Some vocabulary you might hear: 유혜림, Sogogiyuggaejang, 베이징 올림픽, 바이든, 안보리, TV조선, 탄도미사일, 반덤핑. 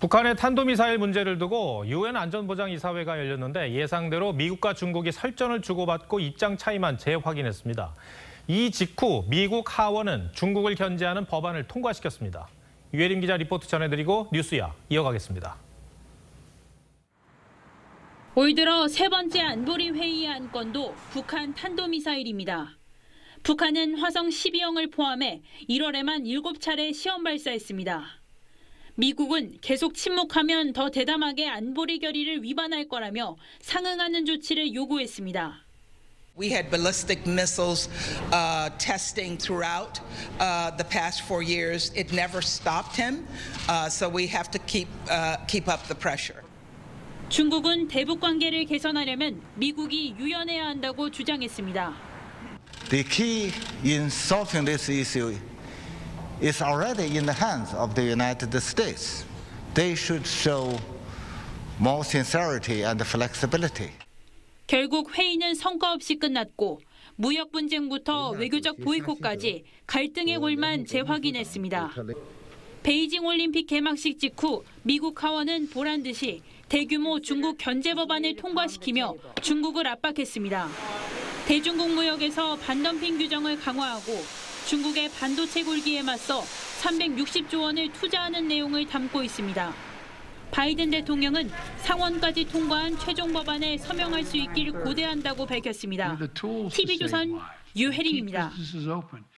북한의 탄도미사일 문제를 두고 유엔 안전보장이사회가 열렸는데 예상대로 미국과 중국이 설전을 주고받고 입장 차이만 재확인했습니다. 이 직후 미국 하원은 중국을 견제하는 법안을 통과시켰습니다. 유혜림 기자 리포트 전해드리고 뉴스야 이어가겠습니다. 올 들어 세 번째 안보리 회의의 안건도 북한 탄도미사일입니다. 북한은 화성 12형을 포함해 1월에만 7차례 시험 발사했습니다. 미국은 계속 침묵하면 더 대담하게 안보리 결의를 위반할 거라며 상응하는 조치를 요구했습니다. We had ballistic missiles testing throughout the past 4 years. It never stopped him, so we have to keep up the pressure. 중국은 대북 관계를 개선하려면 미국이 유연해야 한다고 주장했습니다. The key in solving this issue. is already in the hands of the United States. They should show more sincerity and flexibility. 결국 회의는 성과 없이 끝났고 무역 분쟁부터 외교적 보이콧까지 갈등의 골만 재확인했습니다. 베이징 올림픽 개막식 직후 미국 하원은 보란 듯이 대규모 중국 견제 법안을 통과시키며 중국을 압박했습니다. 대중국 무역에서 반덤핑 규정을 강화하고 중국의 반도체 굴기에 맞서 360조 원을 투자하는 내용을 담고 있습니다. 바이든 대통령은 상원까지 통과한 최종 법안에 서명할 수 있길 고대한다고 밝혔습니다. TV조선 유혜림입니다.